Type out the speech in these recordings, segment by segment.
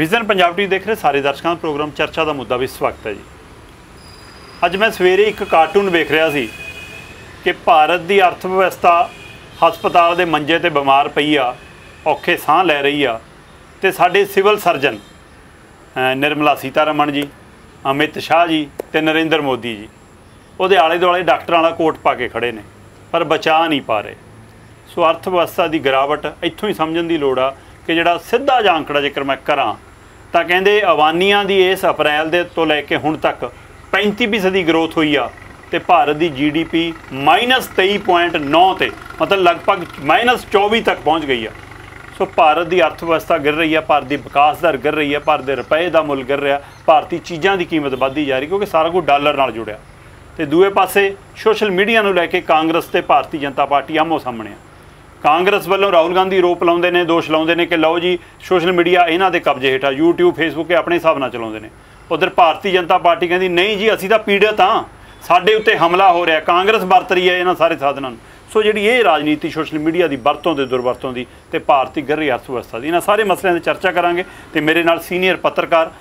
Vision Punjab TV देख रहे सारे दर्शकों का प्रोग्राम चर्चा का मुद्दा भी स्वागत है जी। अज मैं सवेरे एक कार्टून देख रहा सी कि भारत की अर्थव्यवस्था हस्पताल के मंजे ते बीमार पई आ, औखे साह लै रही आ ते साडे सिविल सर्जन निर्मला सीतारमन जी, अमित शाह जी ते नरेंद्र मोदी जी उहदे आले दुआले डाक्टरां वाला कोट पा के खड़े ने पर बचा नहीं पा रहे। सो अर्थव्यवस्था की गिरावट इत्थों ही समझण की लोड़ आ कि जिहड़ा सीधा जा आंकड़ा जेकर मैं करां तां कहिंदे अवानियां दी इस अप्रैल दे तो लैके हुण तक 35% की ग्रोथ हुई आ ते भारत की GDP -23.9 ते मतलब लगभग -24 तक पहुँच गई है। सो भारत की अर्थव्यवस्था गिर रही है, भारत की विकास दर गिर रही है, भारत के रुपए का मुल गिर रहा, भारतीय चीज़ों की कीमत बढ़ती जा रही क्योंकि सारा कुछ डॉलर नाल जुड़िया। तो दूए पासे सोशल मीडिया नूं लैके कांग्रेस ते भारतीय जनता पार्टी आमो सामने है। कांग्रेस वालों राहुल गांधी आरोप लाउंदे ने, दोष लाउंदे ने कि लो जी सोशल मीडिया इन्हां दे कब्जे हेठ आ, यूट्यूब फेसबुक अपने हिसाब नाल चलाउंदे ने। उधर भारतीय जनता पार्टी कहती नहीं जी असीं तां पीड़ित हाँ, साढ़े उत्ते हमला हो रहा, कांग्रेस वरत रही है इन्हां सारे साधनां। सो जी ये राजनीति सोशल मीडिया की वरतों के दुरवरतों की तो भारतीय गिर रही अर्थव्यवस्था की इन्हां सारे मसलों की चर्चा करांगे। तो मेरे नाल सीनियर पत्रकार,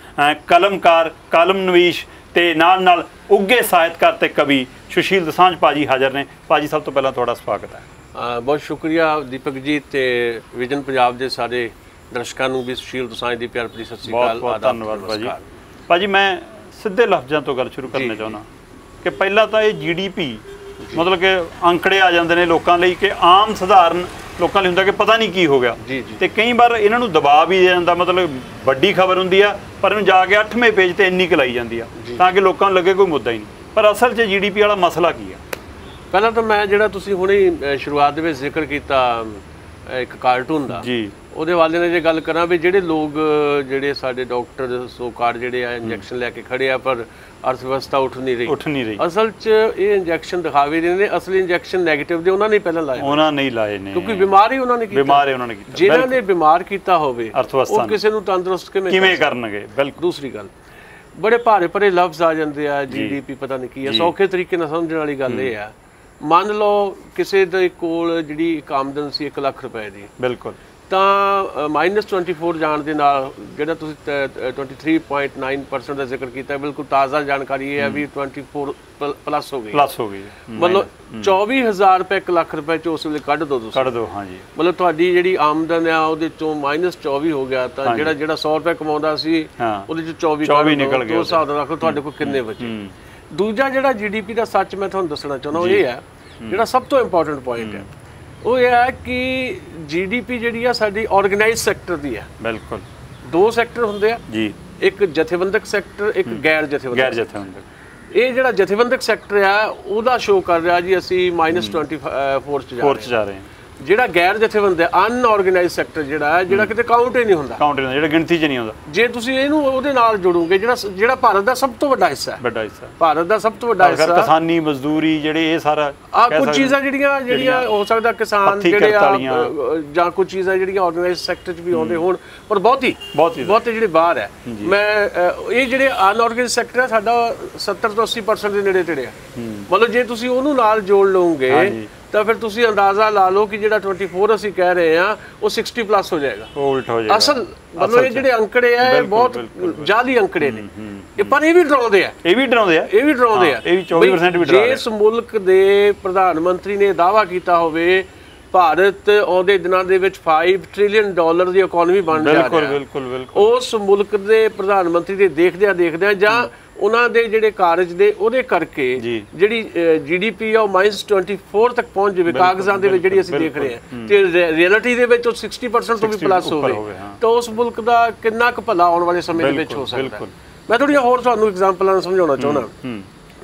कलमकार, कालमनवीश ते नाल उगे साहित्यकार ते कवि सुशील दुसांझ पाजी हाजिर ने। पाजी सब तो पहला तुहाडा स्वागत है। बहुत शुक्रिया दीपक जी ते विजन पंजाब के सारे दर्शकों को भी सुशील दुसांझ की प्यार भरी सत श्री अकाल। बहुत धन्यवाद भाजी। भाजी मैं सीधे लफ्जों तो गल शुरू करना चाहुंदा कि पहला तो ये GDP मतलब कि अंकड़े आ जाते हैं लोगों लिए कि आम सधारण लोगों लिए होंगे कि पता नहीं की हो गया तो कई बार इन्हों दबा भी जाता मतलब वड्डी खबर होंगी है पर जाके 8वें पेज पर इन्नी कलाई जाती है ताकि लोगों लगे कोई मुद्दा ही नहीं। पर असल च GDP वाला मसला की है? पहला तो मैं जो हमने शुरुआत में जिक्र किया एक कार्टून का जी वो वाले ने जो गल करा भी जोड़े लोग जोड़े साढ़े डॉक्टर सो कार्ड जोड़े आ इंजैक्शन लैके खड़े आ पर अर्थव्यवस्था उठ नहीं रही। असल च ये इंजैक्शन दिखावे रहे ने, असल इंजैक्शन नैगेटिव दे उन्होंने पहले लाए, उन्होंने नहीं लाए ने क्योंकि बीमार ही उन्होंने कीता, बीमार ही उन्होंने कीता। जिन्होंने बीमार कीता होवे अर्थव्यवस्था उह किसे नूं तंदरुस्त किवें करनगे। बिल्कुल। दूसरी गल बड़े भारे भरे लफ्ज आ जांदे आ GDP पता नहीं की है, सौखे तरीके नाल समझण वाली गल ये आ। मान लो किसी दे कोल जिहड़ी आमदन सी 1 लाख रुपए दी बिल्कुल ਤਾਂ -24 ਜਾਣ ਦੇ ਨਾਲ ਜਿਹੜਾ ਤੁਸੀਂ 23.9% ਦਾ ਜ਼ਿਕਰ ਕੀਤਾ ਬਿਲਕੁਲ ਤਾਜ਼ਾ ਜਾਣਕਾਰੀ ਇਹ ਹੈ ਵੀ 24 ਪਲੱਸ ਹੋ ਗਈ ਮਤਲਬ 24000 ਰੁਪਏ 1 ਲੱਖ ਰੁਪਏ ਚ ਉਸ ਵੇਲੇ ਕੱਢ ਦੋ ਹਾਂਜੀ ਮਤਲਬ ਤੁਹਾਡੀ ਜਿਹੜੀ ਆਮਦਨ ਆ ਉਹਦੇ ਚੋਂ -24 ਹੋ ਗਿਆ ਤਾਂ ਜਿਹੜਾ 100 ਰੁਪਏ ਕਮਾਉਂਦਾ ਸੀ ਉਹਦੇ ਚ 24 ਨਿਕਲ ਗਿਆ। ਉਸ ਹਿਸਾਬ ਨਾਲ ਰੱਖੋ ਤੁਹਾਡੇ ਕੋਲ ਕਿੰਨੇ ਬਚੇ। ਦੂਜਾ ਜਿਹੜਾ GDP ਦਾ ਸੱਚ ਮੈਂ ਤੁਹਾਨੂੰ ਦੱਸਣਾ ਚਾਹੁੰਦਾ ਉਹ ਇਹ ਹੈ ਜਿਹੜਾ ਸਭ ਤੋਂ ਇੰਪੋਰਟੈਂਟ ਪੁਆਇੰਟ ਹੈ वो यह है कि GDP जी साडी ऑर्गेनाइज सैक्टर की है। बिल्कुल। दो सैक्टर होंगे जी, एक जथेबंधक सैक्टर, एक गैर जथेबंधक। ये जो जथेबंधक सैक्टर है वह शो कर रहा जी असी -24 जा रहे हैं। जो गैर जथेबंध अनऑर्गेनाइज सैक्टर जो कि काउंट ही नहीं होंगे, गिनती नहीं आता। जे तुम इनू जुड़ोगे जो भारत का सब तो बड़ा हिस्सा है, भारत का सब तो बड़ा हिस्सा किसानी मजदूरी जे सारा आ कुछ चीज़ा जो हो सकता किसान जो कुछ चीज़ा जो ऑर्गेनाइज सैक्टर भी आते हो पर बहुत ही जी बाहर है। मैं ये जो अनऑर्गेनाइज सैक्टर है साढ़ा 70 से 80% के नेड़े तेड़े है। मतलब जे तुम उन्होंने जोड़ लोगे तो फिर तुम अंदाजा ला लो कि जो 24 असी कह रहे हैं वो 60 प्लस हो जाएगा। असल मतलब ये जो अंकड़े है बहुत जाली अंकड़े ने पर यह भी डराउंदे आ। जिस मुल्क के प्रधानमंत्री ने दावा किया होवे भारत आउंदे दिनां दे विच $5 ट्रिलियन की इकोनॉमी बन जा रही है, उस मुल्क के प्रधानमंत्री के देखदे जां उन्हां दे जिहड़े कारज दे उहदे करके जिहड़ी GDP आ -24 तक पहुंच जाए कागजां दे विच जिहड़ी असीं देख रहे हैं ते रियलिटी दे विच 60% तो भी प्लस होवे तो उस मुल्क दा कितना क भला आउण वाले समय दे विच हो सकदा है। मैं थोड़ी होर तुहानूं एग्जांपलां नाल समझाउणा चाहुंदा।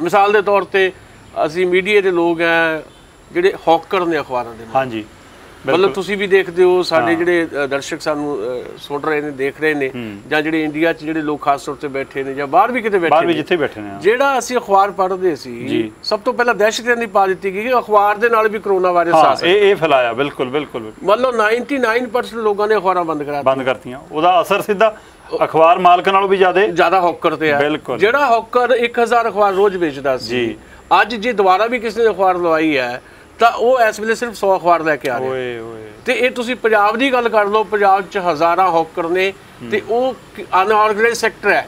मिसाल दे तौर ते असीं मीडिया दे लोग है ਜਿਹੜੇ ਹੌਕਰ ਨੇ ਅਖਬਾਰਾਂ ਦੇ। ਹਾਂਜੀ ਮਤਲਬ ਤੁਸੀਂ ਵੀ ਦੇਖਦੇ ਹੋ ਸਾਡੇ ਜਿਹੜੇ ਦਰਸ਼ਕ ਸਾਨੂੰ ਸੁਣ ਰਹੇ ਨੇ ਦੇਖ ਰਹੇ ਨੇ ਜਾਂ ਜਿਹੜੇ ਇੰਡੀਆ 'ਚ ਜਿਹੜੇ ਲੋਕ ਖਾਸ ਤੌਰ ਤੇ ਬੈਠੇ ਨੇ ਜਾਂ ਬਾਹਰ ਵੀ ਕਿਤੇ ਬੈਠੇ ਨੇ ਜਿੱਥੇ ਬੈਠੇ ਨੇ ਜਿਹੜਾ ਅਸੀਂ ਅਖਬਾਰ ਪੜ੍ਹਦੇ ਸੀ ਸਭ ਤੋਂ ਪਹਿਲਾਂ ਦਹਿਸ਼ਤਗਰਦੀ ਪਾ ਦਿੱਤੀ ਗਈ ਕਿ ਅਖਬਾਰ ਦੇ ਨਾਲ ਵੀ ਕਰੋਨਾ ਵਾਇਰਸ ਆ ਸਕਦਾ। ਇਹ ਫੈਲਾਇਆ ਬਿਲਕੁਲ ਮਤਲਬ 99% ਲੋਕਾਂ ਨੇ ਅਖਬਾਰਾਂ ਬੰਦ ਕਰਤੀਆਂ। ਉਹਦਾ ਅਸਰ ਸਿੱਧਾ ਅਖਬਾਰ ਮਾਲਕਾਂ ਨਾਲੋਂ ਵੀ ਜ਼ਿਆਦਾ ਹੌਕਰ ਤੇ ਆ। ਜਿਹੜਾ ਹੌਕਰ 1000 ਅਖਬਾਰ ਰੋਜ਼ ਵੇਚਦਾ ਸੀ ਅੱਜ ਜੇ ਦੁਬਾਰਾ ਵੀ ਕਿਸੇ ਨੇ ਅਖਬਾਰ ਲਵਾਈ ਹੈ तो वह इस वे सिर्फ 100 अखबार लैके आ रहे हैं। तो ये तुसीं पंजाब की गल कर लो, पंजाब च हज़ारा हॉकर ने, तो अनऑर्गनाइज सैक्टर है,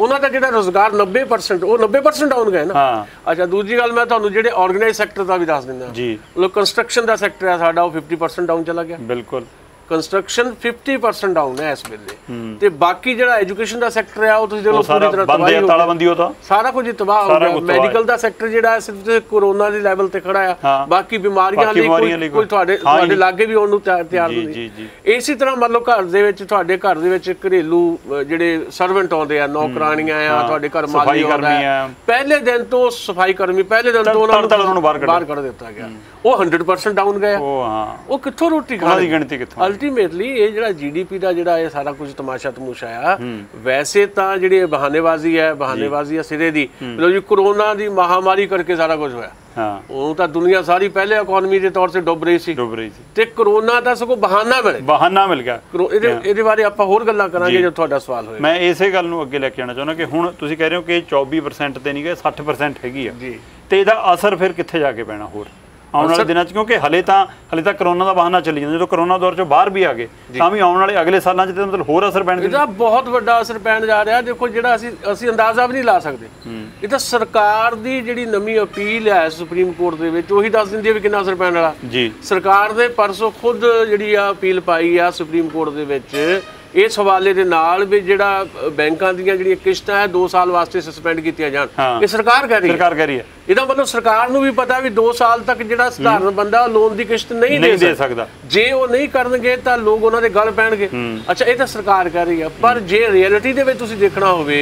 उन्होंने जो रोजगार 90% 90% डाउन गए ना। अच्छा दूजी गल मैं तुहानूं जिहड़े ऑर्गनाइज सैक्टर का भी दस दिंदा जी, मतलब कंस्ट्रक्शन का सैक्टर है साडा 50% डाउन चला गया, बिल्कुल कंस्ट्रक्शन 50% डाउन है इस वे। तो बाकी जो एजुकेशन का सैक्टर है पूरी तरह तबाह, सारा कुछ तबाह हो गया। मैडिकल का सैक्टर जो सिर्फ कोरोना के लैवल से खड़ा है, बाकी बीमारियां कोई लागे भी उन्होंने तैयार नहीं। इसी तरह मतलब घर के घरेलू जोड़े सर्वेंट आते हैं, नौकरानियां आते घर माली आंदा है, पहले दिन तो सफाई कर्मी पहले दिन तो उन्होंने बाहर कढ़ दिता गया, वो 100% डाउन गए। वो कितों रोटी खाने की गिनती कितों? अल्टीमेटली ये जो जीडीपी का जो सारा कुछ तमाशा तमूशा आ, वैसे तो जी बहानेबाजी है, बहानेबाजी है सिरे की। मतलब जी कोरोना की महामारी करके सारा कुछ होया, ਉਹ ਤਾਂ ਦੁਨੀਆ ਸਾਰੀ ਪਹਿਲੇ ਇਕਨੋਮੀ ਦੇ ਤੌਰ ਤੇ ਡੁੱਬ ਰਹੀ ਸੀ ਤੇ ਕਰੋਨਾ ਦਾ ਸਗੋਂ ਬਹਾਨਾ ਮਿਲ ਗਿਆ। ਇਹਦੇ ਬਾਰੇ ਆਪਾਂ ਹੋਰ ਗੱਲਾਂ ਕਰਾਂਗੇ ਜਦੋਂ ਤੁਹਾਡਾ ਸਵਾਲ ਹੋਏਗਾ। ਮੈਂ ਇਸੇ ਗੱਲ ਨੂੰ ਅੱਗੇ ਲੈ ਕੇ ਆਉਣਾ ਚਾਹੁੰਦਾ ਕਿ ਹੁਣ ਤੁਸੀਂ ਕਹਿ ਰਹੇ ਹੋ ਕਿ 24% ਤੇ ਨਹੀਂ ਗਏ, 60% ਹੈਗੀ ਆ ਜੀ, ਤੇ ਇਹਦਾ ਅਸਰ ਫਿਰ ਕਿੱਥੇ ਜਾ ਕੇ ਪੈਣਾ ਹੋਰ ਆਉਣ ਵਾਲੇ ਦਿਨਾਂ 'ਚ? ਕਿਉਂਕਿ ਹਲੇ ਤਾਂ ਕਰੋਨਾ ਦਾ ਬਹਾਨਾ ਚੱਲੀ ਜਾਂਦਾ, ਜਦੋਂ ਕਰੋਨਾ ਦੌਰ 'ਚੋਂ ਬਾਹਰ ਵੀ ਆ ਗਏ ਤਾਂ ਵੀ ਆਉਣ ਵਾਲੇ ਅਗਲੇ ਸਾਲਾਂ 'ਚ ਮਤਲਬ ਹੋਰ ਅਸਰ ਪੈਣ ਦੀ, ਇਹਦਾ ਬਹੁਤ ਵੱਡਾ ਅਸਰ ਪੈਣ ਜਾ ਰਿਹਾ। ਦੇਖੋ ਜਿਹੜਾ ਅਸੀਂ ਅੰਦਾਜ਼ਾ ਵੀ ਨਹੀਂ ਲਾ ਸਕਦੇ। ਇਹ ਤਾਂ ਸਰਕਾਰ ਦੀ ਜਿਹੜੀ ਨਵੀਂ ਅਪੀਲ ਹੈ ਸੁਪਰੀਮ ਕੋਰਟ ਦੇ ਵਿੱਚ ਉਹੀ ਦੱਸ ਦਿੰਦੀ ਹੈ ਵੀ ਕਿੰਨਾ ਅਸਰ ਪੈਣ ਵਾਲਾ ਜੀ। ਸਰਕਾਰ ਨੇ ਪਰਸੋਂ ਖੁਦ ਜਿਹੜੀ ਆ ਅਪੀਲ ਪਾਈ ਆ ਸੁਪਰੀਮ ਕੋਰਟ ਦੇ ਵਿੱਚ इस हवाले के नाल भी जो बैंकों की किश्तां है 2 साल वास्ते सस्पेंड कितियां जाण। ये सरकार कह रही है, इसदा मतलब सरकार नूं भी पता भी 2 साल तक जो साधारण बंदा लोन की किश्त नहीं दे सकदा, जे वो नहीं करनगे तां लोग उन्हां दे गल पैणगे। अच्छा ये तो सरकार कह रही है, पर जे रियलिटी दे विच तुसीं देखना होवे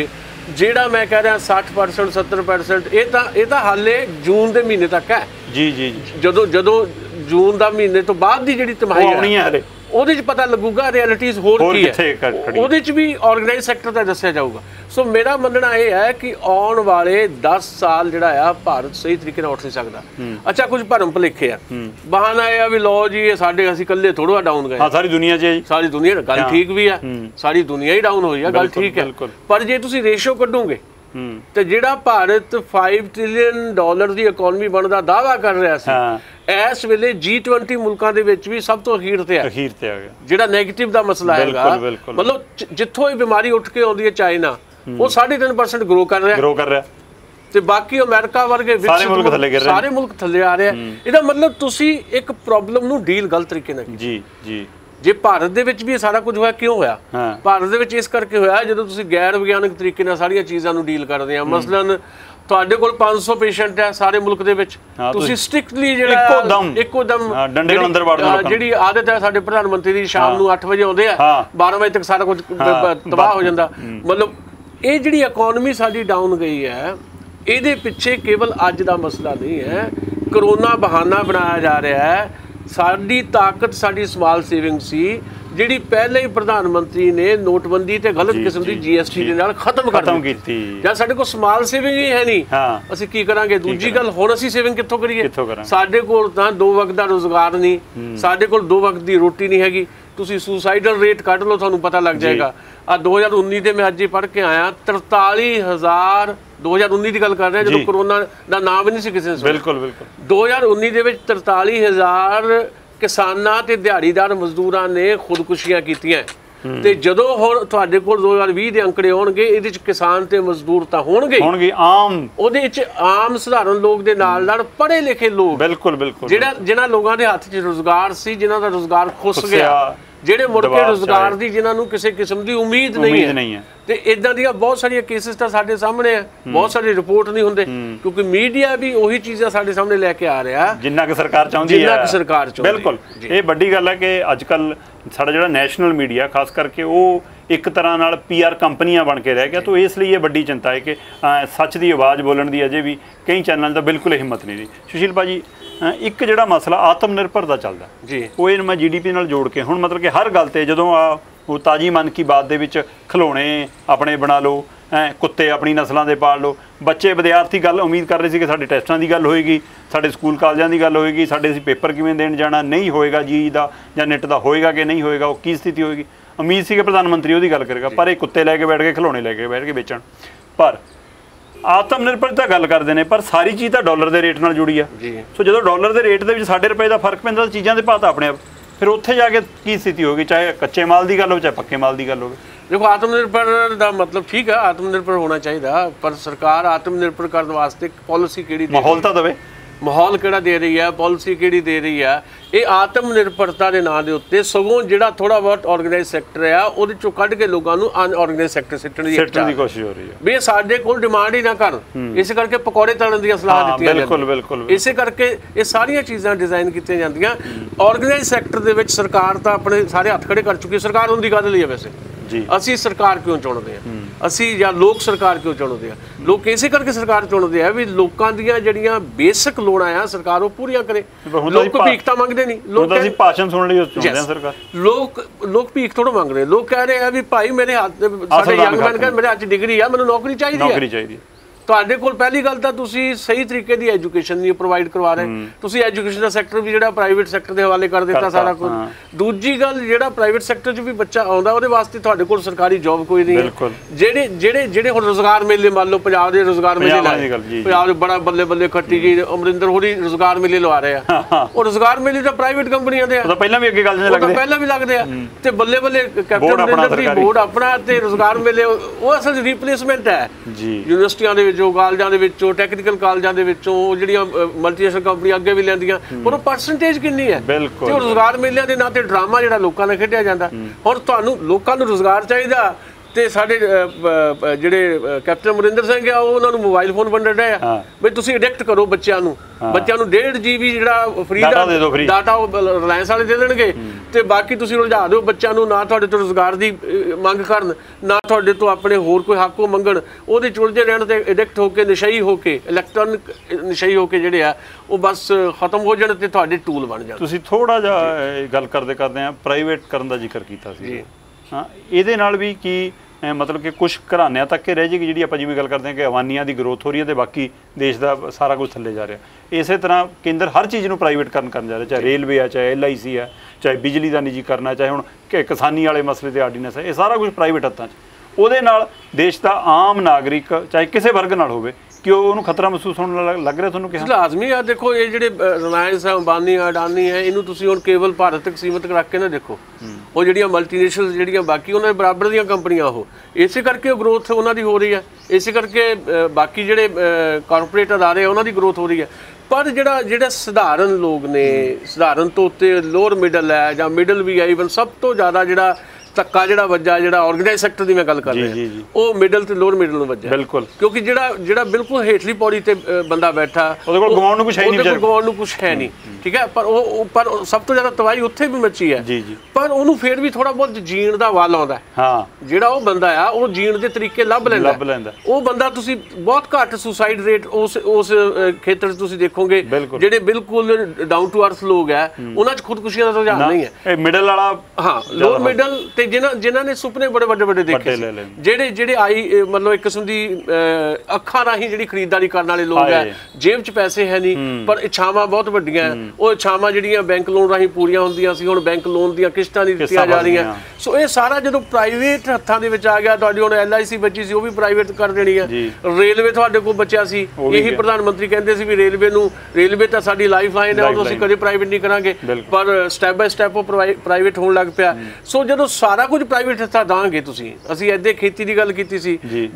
ਜਿਹੜਾ मैं कह रहा 60% 70% ये तो हाले जून के महीने तक है जी जी, जो जून का महीने तो बाद की जी तिमाही आनी है हाले ਉਹਦੇ 'ਚ ਪਤਾ ਲੱਗੂਗਾ ਰਿਐਲਿਟੀਜ਼ ਹੋਰ ਕੀ ਹੈ, ਉਹਦੇ 'ਚ ਵੀ ਆਰਗੇਨਾਈਜ਼ ਸੈਕਟਰ ਦਾ ਦੱਸਿਆ ਜਾਊਗਾ। ਸੋ ਮੇਰਾ ਮੰਨਣਾ ਇਹ ਹੈ ਕਿ ਆਉਣ ਵਾਲੇ 10 ਸਾਲ ਜਿਹੜਾ ਆ ਭਾਰਤ ਸਹੀ ਤਰੀਕੇ ਨਾਲ ਉੱਠ ਨਹੀਂ ਸਕਦਾ। ਅੱਛਾ ਕੁਝ ਭਰਮ ਭੁਲੇਖੇ ਆ, ਬਹਾਨਾ ਇਹ ਆ ਵੀ ਲੋ ਜੀ ਇਹ ਸਾਡੇ ਅਸੀਂ ਇਕੱਲੇ ਥੋੜਾ ਡਾਊਨ ਗਏ, ਸਾਰੀ ਦੁਨੀਆ 'ਚ ਸਾਰੀ ਦੁਨੀਆ ਗੱਲ ਠੀਕ ਵੀ ਆ, ਸਾਰੀ ਦੁਨੀਆ ਹੀ ਡਾਊਨ ਹੋਈ ਆ ਗੱਲ ਠੀਕ ਹੈ। ਪਰ ਜੇ ਤੁਸੀਂ ਰੇਸ਼ੋ ਕੱਢੋਗੇ तो जिहड़ा भारत $5 ट्रिलियन की इकोनमी बन का दावा कर रहा सी, इस वेले G20 मुल्कां दे विच भी सब तो अखीर ते आ गया। जिहड़ा नैगेटिव का मसला है, मतलब जिथों ये बीमारी उठ के आउंदी है चाइना वो 3.5% ग्रो कर रहा है ਤੇ ਬਾਕੀ ਅਮਰੀਕਾ ਵਰਗੇ ਸਾਰੇ ਮੁਲਕ ਥੱਲੇ ਆ ਰਿਹਾ। ਇਹਦਾ मतलब ਤੁਸੀਂ ਇੱਕ ਪ੍ਰੋਬਲਮ ਨੂੰ ਡੀਲ ਗਲਤ ਤਰੀਕੇ ਨਾਲ ਜੀ ਜੀ। जे भारत के भी सारा कुछ होया क्यों होया? भारत के इस करके होया जो तुसीं गैर विज्ञानिक तरीके नाल सारियां चीज़ां नूं डील करदे आ। मसलन ਤੁਹਾਡੇ ਕੋਲ 500 ਪੇਸ਼ੈਂਟ ਹੈ ਸਾਰੇ ਮੁਲਕ ਦੇ ਵਿੱਚ, ਤੁਸੀਂ ਸਟ੍ਰਿਕਟਲੀ ਜਿਹੜਾ ਇੱਕੋ ਦਮ ਡੰਡੇ ਨਾਲ ਅੰਦਰ ਵੜਦੇ ਲੋਕਾਂ ਜਿਹੜੀ ਆਦਤ ਹੈ ਸਾਡੇ ਪ੍ਰਧਾਨ ਮੰਤਰੀ ਦੀ, ਸ਼ਾਮ ਨੂੰ 8 ਵਜੇ ਆਉਂਦੇ ਆ 12 ਵਜੇ ਤੱਕ ਸਾਰਾ ਕੁਝ ਤਬਾਹ ਹੋ ਜਾਂਦਾ। ਮਤਲਬ ਇਹ ਜਿਹੜੀ ਇਕਨੋਮੀ ਸਾਡੀ ਡਾਊਨ ਗਈ ਹੈ ਇਹਦੇ ਪਿੱਛੇ ਕੇਵਲ ਅੱਜ ਦਾ ਮਸਲਾ ਨਹੀਂ ਹੈ, ਕਰੋਨਾ ਬਹਾਨਾ ਬਣਾਇਆ ਜਾ ਰਿਹਾ ਹੈ। ਸਾਡੀ ਤਾਕਤ ਸਾਡੀ ਸਮਾਲ ਸੇਵਿੰਗ ਸੀ ਜਿਹੜੀ ਪਹਿਲਾਂ ਹੀ ਪ੍ਰਧਾਨ ਮੰਤਰੀ ਨੇ ਨੋਟਬੰਦੀ ਤੇ ਗਲਤ ਕਿਸਮ ਦੀ GST ਦੇ ਨਾਲ ਖਤਮ ਕੀਤੀ। ਜਾਂ ਸਾਡੇ ਕੋਲ ਸਮਾਲ ਸੇਵਿੰਗ ਹੀ ਹੈ ਨਹੀਂ, ਅਸੀਂ ਕੀ ਕਰਾਂਗੇ? ਦੂਜੀ ਗੱਲ ਹੁਣ ਅਸੀਂ ਸੇਵਿੰਗ ਕਿੱਥੋਂ ਕਰੀਏ? ਸਾਡੇ ਕੋਲ ਤਾਂ 2 ਵਕਤ ਦਾ ਰੋਜ਼ਗਾਰ ਨਹੀਂ, ਸਾਡੇ ਕੋਲ 2 ਵਕਤ ਦੀ ਰੋਟੀ ਨਹੀਂ ਹੈਗੀ। ਤੁਸੀਂ ਸੁਸਾਈਡਲ ਰੇਟ ਕੱਢ ਲਓ ਤੁਹਾਨੂੰ ਪਤਾ ਲੱਗ ਜਾਏਗਾ। ਆ 2019 ਦੇ ਮੈਂ ਅੱਜ ਹੀ ਪੜ੍ਹ ਕੇ ਆਇਆ 43000 2019 ਦੀ ਗੱਲ ਕਰ ਰਹੇ ਜਦੋਂ ਕਰੋਨਾ ਦਾ ਨਾਮ ਹੀ ਨਹੀਂ ਸੀ ਕਿਸੇ ਨੇ। ਬਿਲਕੁਲ 2019 ਦੇ ਵਿੱਚ 43000 ਕਿਸਾਨਾਂ ਤੇ ਦਿਹਾੜੀਦਾਰ ਮਜ਼ਦੂਰਾਂ ਨੇ ਖੁਦਕੁਸ਼ੀਆਂ ਕੀਤੀਆਂ। ਤੇ ਜਦੋਂ ਹੁਣ ਤੁਹਾਡੇ ਕੋਲ 2020 ਦੇ ਅੰਕੜੇ ਆਉਣਗੇ ਇਹਦੇ ਚ ਕਿਸਾਨ ਤੇ ਮਜ਼ਦੂਰ ਤਾਂ ਹੋਣਗੇ ਆਮ, ਉਹਦੇ ਚ ਆਮ ਸਧਾਰਨ ਲੋਕ ਦੇ ਨਾਲ ਪੜ੍ਹੇ ਲਿਖੇ ਲੋਕ ਬਿਲਕੁਲ ਜਿਹੜਾ ਜਿਹਨਾਂ ਲੋਕਾਂ ਦੇ ਹੱਥ 'ਚ ਰੁਜ਼ਗਾਰ ਸੀ, ਜਿਹਨਾਂ ਦਾ ਰੁਜ਼ਗਾਰ ਖੁੱਸ ਗਿਆ, ਜਿਹੜੇ ਮੁੜ ਕੇ ਰੁਜ਼ਗਾਰ ਦੀ ਜਿਹਨਾਂ ਨੂੰ ਕਿਸੇ ਕਿਸਮ ਦੀ ਉਮੀਦ ਨਹੀਂ ਹੈ। ਤੇ ਇਦਾਂ ਦੀਆਂ ਬਹੁਤ ਸਾਰੀਆਂ ਕੇਸਿਸ ਤਾਂ ਸਾਡੇ ਸਾਹਮਣੇ ਆ, ਬਹੁਤ ਸਾਰੇ ਰਿਪੋਰਟ ਨਹੀਂ ਹੁੰਦੇ ਕਿਉਂਕਿ ਮੀਡੀਆ ਵੀ ਉਹੀ ਚੀਜ਼ਾਂ ਸਾਡੇ ਸਾਹਮਣੇ ਲੈ ਕੇ ਆ ਰਿਹਾ ਜਿੰਨਾ ਕਿ ਸਰਕਾਰ ਚਾਹੁੰਦੀ ਹੈ ਬਿਲਕੁਲ ਇਹ ਵੱਡੀ ਗੱਲ ਹੈ ਕਿ ਅੱਜ ਕੱਲ ਸਾਡਾ ਜਿਹੜਾ ਨੈਸ਼ਨਲ ਮੀਡੀਆ ਖਾਸ ਕਰਕੇ ਉਹ ਇੱਕ ਤਰ੍ਹਾਂ ਨਾਲ PR ਕੰਪਨੀਆਂ ਬਣ ਕੇ ਰਹਿ ਗਿਆ। ਤਾਂ ਇਸ ਲਈ ਇਹ ਵੱਡੀ ਚਿੰਤਾ ਹੈ ਕਿ ਸੱਚ ਦੀ ਆਵਾਜ਼ ਬੋਲਣ ਦੀ ਅਜੇ ਵੀ ਕਈ ਚੈਨਲਾਂ ਦਾ ਬਿਲਕੁਲ ਹਿੰਮਤ ਨਹੀਂ ਰਹੀ। ਸੁਸ਼ੀਲ ਭਾਜੀ ਇੱਕ ਜਿਹੜਾ ਮਸਲਾ ਆਤਮ ਨਿਰਭਰ ਦਾ ਚੱਲਦਾ ਜੀ, ਉਹ ਇਹਨੂੰ ਮੈਂ GDP ਨਾਲ ਜੋੜ ਕੇ ਹੁਣ ਮਤਲਬ ਕਿ ਹਰ ਗੱਲ ਤੇ ਜਦੋਂ ਆ ਉਹ ਤਾਜੀ ਮਨ ਕੀ ਬਾਤ ਦੇ ਵਿੱਚ ਖਿਲੌਣੇ ਆਪਣੇ ਬਣਾ ਲਓ, ਕੁੱਤੇ ਆਪਣੀ ਨਸਲਾਂ ਦੇ ਪਾਲ ਲਓ, ਬੱਚੇ ਵਿਦਿਆਰਥੀ ਗੱਲ ਉਮੀਦ ਕਰ ਰਹੇ ਸੀ ਕਿ ਸਾਡੇ ਟੈਸਟਾਂ ਦੀ ਗੱਲ ਹੋਏਗੀ, ਸਾਡੇ ਸਕੂਲ ਕਾਲਜਾਂ ਦੀ ਗੱਲ ਹੋਏਗੀ, ਸਾਡੇ ਅਸੀਂ ਪੇਪਰ ਕਿਵੇਂ ਦੇਣ ਜਾਣਾ, ਨਹੀਂ ਹੋਏਗਾ ਜੀ ਦਾ ਜਾਂ ਨੈੱਟ ਦਾ ਹੋਏਗਾ ਕਿ ਨਹੀਂ ਹੋਏਗਾ, ਉਹ ਕੀ ਸਥਿਤੀ ਹੋਏਗੀ। ਉਮੀਦ ਸੀ ਕਿ ਪ੍ਰਧਾਨ ਮੰਤਰੀ ਉਹਦੀ ਗੱਲ ਕਰੇਗਾ, ਪਰ ਇਹ ਕੁੱਤੇ ਲੈ ਕੇ ਬੈਠ ਕੇ ਖਿਲੌਣੇ ਲੈ ਕੇ ਬੈਠ ਕੇ ਵੇਚਣ। ਪਰ आत्मनिर्भर तो गल करते हैं पर सारी चीज़ तो डॉलर के रेट न जुड़ी है। सो जो डॉलर के रेट के साढ़े रुपए का फर्क पैंता चीज़ों के भाव तो अपने आप फिर उत्थे जाके की स्थिति होगी, चाहे कच्चे माल की गल हो चाहे पक्के माल की गल हो। देखो आत्मनिर्भर का मतलब ठीक है आत्मनिर्भर होना चाहिए, पर सरकार आत्मनिर्भर करने वास्ते पॉलिसी केड़ी माहौल तो दे, माहौल केड़ा दे रही है, पॉलिसी केड़ी दे रही है। ये आत्मनिर्भरता के नाँ के उत्ते सगों जो थोड़ा बहुत ऑर्गेनाइज सैक्टर है उहदे चों कढ़ के लोगों को अनऑर्गेनाइज सैक्टर सिट्टण की कोशिश हो रही है भी साडे कोल डिमांड ही ना कर। इस करके पकौड़े तलण दी सलाह दित्ती है, बिल्कुल बिल्कुल इस करके ये सारियां चीज़ां डिजाइन कीतियां जांदियां। ऑर्गेनाइज सैक्टर दे विच सरकार तां अपने सारे हथ खड़े कर चुकी है। सरकार हुंदी काहदे लई है वैसे? ਅਸੀਂ सरकार क्यों चुनते हैं, असी या लोग सरकार क्यों चुनते हैं? लोग इस करके सरकार चुनते हैं भी लोगों दी जिहड़ियां बेसिक लोड़ां आ सरकार ओह पूरीआं करे। लोग भीखता मंगदे नहीं, लोग असी भाषण सुणन लई चुनदे आ सरकार। लोग भीख थोड़ो मंग रहे, लोग कह रहे हैं भी भाई मेरे हाथ साडे यंग मैन कह मेरे हाथ डिग्री आ मैनूं नौकरी चाहिदी है, नौकरी चाहिदी है। ਤੁਹਾਡੇ ਕੋਲ ਪਹਿਲੀ ਗੱਲ ਤਾਂ ਤੁਸੀਂ ਸਹੀ ਤਰੀਕੇ ਦੀ ਐਜੂਕੇਸ਼ਨ ਨਹੀਂ ਪ੍ਰੋਵਾਈਡ ਕਰਵਾ ਰਹੇ, ਤੁਸੀਂ ਐਜੂਕੇਸ਼ਨ ਦਾ ਸੈਕਟਰ ਵੀ ਜਿਹੜਾ ਪ੍ਰਾਈਵੇਟ ਸੈਕਟਰ ਦੇ ਹਵਾਲੇ ਕਰ ਦਿੱਤਾ ਸਾਰਾ ਕੁਝ। ਦੂਜੀ ਗੱਲ ਜਿਹੜਾ ਪ੍ਰਾਈਵੇਟ ਸੈਕਟਰ 'ਚ ਵੀ ਬੱਚਾ ਆਉਂਦਾ ਉਹਦੇ ਵਾਸਤੇ ਤੁਹਾਡੇ ਕੋਲ ਸਰਕਾਰੀ ਜੌਬ ਕੋਈ ਨਹੀਂ ਹੈ। ਜਿਹੜੇ ਜਿਹੜੇ ਜਿਹੜੇ ਹੁਣ ਰੋਜ਼ਗਾਰ ਮੇਲੇ ਮੰਨ ਲਓ ਪੰਜਾਬ ਦੇ ਰੋਜ਼ਗਾਰ ਮੇਲੇ ਲਾਏ, ਪੰਜਾਬ ਦੇ ਬੜਾ ਬੱਲੇ ਬੱਲੇ ਖੱਟੀ ਜੀ ਅਮਰਿੰਦਰ ਹੋਰੀ ਰੋਜ਼ਗਾਰ ਮੇਲੇ ਲਵਾ ਰਹੇ ਆ। ਉਹ ਰੋਜ਼ਗਾਰ ਮੇਲੇ ਤਾਂ ਪ੍ਰਾਈਵੇਟ ਕੰਪਨੀਆਂ ਦੇ ਆ, ਉਹ ਪਹਿਲਾਂ ਵੀ ਅੱਗੇ ਗੱਲ ਨਹੀਂ ਲੱਗਦੇ, ਪਹਿਲਾਂ ਵੀ ਲੱਗਦੇ ਆ ਤੇ ਬੱਲੇ ਬੱਲੇ ਕੈਪਟਨ ਅਮਰਿੰਦਰ ਦੀ ਬੋਰਡ ਆਪਣਾ ਤੇ ਰੋਜ਼ਗਾਰ ਮੇਲੇ ਉਹ ਅਸਲ ਰਿਪਲੇਸਮੈਂਟ ਹੈ ਯੂਨੀਵਰਸਿਟੀਆਂ ਦੇ जो ਕਾਲਜਾਂ ਦੇ ਵਿੱਚੋਂ ਟੈਕਨੀਕਲ ਕਾਲਜਾਂ ਦੇ ਵਿੱਚੋਂ ਜਿਹੜੀਆਂ ਮਲਟੀਨੈਸ਼ਨਲ ਕੰਪਨੀਆਂ ਅੱਗੇ ਵੀ ਲੈਂਦੀਆਂ ਉਹਨੂੰ ਪਰਸੈਂਟੇਜ ਕਿੰਨੀ ਹੈ ਤੇ ਰੋਜ਼ਗਾਰ ਮੇਲਿਆਂ ਦੇ ਨਾਂ ਤੇ ਡਰਾਮਾ ਜਿਹੜਾ ਲੋਕਾਂ ਨਾਲ ਖੇਡਿਆ ਜਾਂਦਾ। ਔਰ ਤੁਹਾਨੂੰ ਲੋਕਾਂ ਨੂੰ ਰੋਜ਼ਗਾਰ ਚਾਹੀਦਾ ਤੇ ਸਾਡੇ ਜਿਹੜੇ ਕੈਪਟਨ ਅਮਰਿੰਦਰ ਸਿੰਘ ਆ ਉਹਨਾਂ ਨੂੰ ਮੋਬਾਈਲ ਫੋਨ ਵੰਡ ਰਹੇ ਆ ਵੀ ਤੁਸੀਂ ਐਡਿਕਟ ਕਰੋ ਬੱਚਿਆਂ ਨੂੰ, ਬੱਚਿਆਂ ਨੂੰ 1.5 GB ਜਿਹੜਾ ਫ੍ਰੀ ਦਾ ਡਾਟਾ ਉਹ ਰਿਲਾਇੰਸ ਵਾਲੇ ਦੇ ਦੇਣਗੇ ਤੇ ਬਾਕੀ ਤੁਸੀਂ ਉਲਝਾ ਦਿਓ ਬੱਚਿਆਂ ਨੂੰ, ਨਾ ਤੁਹਾਡੇ ਤੋਂ ਰੋਜ਼ਗਾਰ ਦੀ ਮੰਗ ਕਰਨ ਨਾ ਤੁਹਾਡੇ ਤੋਂ ਆਪਣੇ ਹੋਰ ਕੋਈ ਹੱਕ ਉਹ ਮੰਗਣ, ਉਹਦੇ ਚੁਲਦੇ ਰਹਿਣ ਤੇ ਐਡਿਕਟ ਹੋ ਕੇ ਨਸ਼ਈ ਹੋ ਕੇ ਇਲੈਕਟ੍ਰੋਨਿਕ ਨਸ਼ਈ ਹੋ ਕੇ ਜਿਹੜੇ ਆ ਉਹ ਬਸ ਖਤਮ ਹੋ ਜਾਣ ਤੇ ਤੁਹਾਡੇ ਟੂਲ ਬਣ ਜਾਣ। ਤੁਸੀਂ ਥੋੜਾ ਜਿਹਾ ਗੱਲ ਕਰਦੇ ਆ ਪ੍ਰਾਈਵੇਟ ਕਰਨ ਦਾ ਜ਼ਿਕਰ ਕੀਤਾ ਸੀ, हाँ ये भी कि मतलब कि कुछ घराने तक ही रह जाएगी जी। आप जिम्मे गल करते हैं कि अवानिया की ग्रोथ हो रही है तो बाकी देश का सारा कुछ थले जा रहा। इस तरह केंद्र हर चीज़ को प्राइवेट कर जा रहा, चाहे रेलवे है चाहे LIC है चाहे बिजली का निजी करना चाहे हूँ किसानी वाले मसले से आर्डीनेंस है, ये सारा कुछ प्राइवेट हत्था देश का आम नागरिक चाहे किसी वर्ग न हो क्यों उन्होंने खतरा महसूस होने लग रहा। थोड़ा किस लाजमी आ देखो ये जो रिलायंस है अंबानी है अडानी है इनू तुम केवल भारत तक सीमित करा के ना देखो और जो मल्टीनेशनल जो बाकी उन्होंने बराबर दी कंपनियां हो इस करके ग्रोथ उन्होंने हो रही है, इस करके बाकी जोड़े कॉरपोरेट अदारे उन्होंने ग्रोथ हो रही है। पर जो सधारण लोग ने सधारण तो उत्ते लोअर मिडल है या मिडल भी है ईवन सब तो ज़्यादा जो ਧੱਕਾ ਜਿਹੜਾ ਵੱਜਾ ਜਿਹੜਾ ਆਰਗੇਨਾਈਜ਼ ਸੈਕਟਰ ਦੀ ਮੈਂ ਗੱਲ ਕਰ ਰਿਹਾ ਉਹ ਮਿਡਲ ਤੇ ਲੋਅਰ ਮਿਡਲ ਨੂੰ ਵੱਜਿਆ ਬਿਲਕੁਲ, ਕਿਉਂਕਿ ਜਿਹੜਾ ਬਿਲਕੁਲ ਹੇਠਲੀ ਪੌੜੀ ਤੇ ਬੰਦਾ ਬੈਠਾ ਉਹਦੇ ਕੋਲ ਗਵਾਉਣ ਨੂੰ ਕੁਝ ਹੈ ਨਹੀਂ, ਉਹਦੇ ਕੋਲ ਗਵਾਉਣ ਨੂੰ ਕੁਝ ਹੈ ਨਹੀਂ ਠੀਕ ਹੈ। ਪਰ ਉਹ ਪਰ ਸਭ ਤੋਂ ਜ਼ਿਆਦਾ ਤਬਾਹੀ ਉੱਥੇ ਵੀ ਮੱਚੀ ਹੈ ਪਰ ਉਹਨੂੰ ਫੇਰ ਵੀ ਥੋੜਾ ਬਹੁਤ ਜੀਣ ਦਾ ਵੱਲ ਆਉਂਦਾ। ਹਾਂ ਜਿਹੜਾ ਉਹ ਬੰਦਾ ਆ ਉਹ ਜੀਣ ਦੇ ਤਰੀਕੇ ਲੱਭ ਲੈਂਦਾ ਉਹ ਬੰਦਾ ਤੁਸੀਂ ਬਹੁਤ ਘੱਟ ਸੁਸਾਈਡ ਰੇਟ ਉਸ ਖੇਤਰ 'ਚ ਤੁਸੀਂ ਦੇਖੋਗੇ, ਜਿਹੜੇ ਬਿਲਕੁਲ ਡਾਊਨ ਟੂ ਅਰਥ ਲੋਕ ਆ ਉਹਨਾਂ 'ਚ ਖੁਦਕੁਸ਼ੀਆਂ ਦਾ ਰੁਝਾਨ ਨਹੀਂ ਹੈ। ਇਹ ਮਿਡਲ ਵਾਲਾ ਹਾਂ ਲੋਅਰ ਮਿਡਲ जिन्होंने सुपने बड़े बड़े बड़े देखे जेड़े आई मतलब एक किस्म की अखा राही जी खरीदारी करने वाले लोग है, जेब च पैसे है नहीं पर इच्छावां बहुत वड्डियां वो इच्छावां जिहड़ियां बैंक लोन राही पूरियां होंदियां सी, हुण बैंक लोन दीयां किश्तां नहीं दित्तियां जा रही हैं। सो ये सारा जो प्राइवेट हत्थां दे विच आ गया, तुहाडी हुण LIC बची सी वो भी प्राइवेट कर देनी है, रेलवे तुहाडे कोल बचिया सी यही प्रधानमंत्री कहिंदे सी वी रेलवे तां साडी लाइफ लाइन है उहनूं असीं कदे प्राइवेट नहीं करांगे पर स्टैप बाय स्टैप वो प्राइवेट होण लग पिया। सो जो सारा कुछ प्राइवेट हत्था दांगे तुसीं असीं इद्दे खेती की गल कीती सी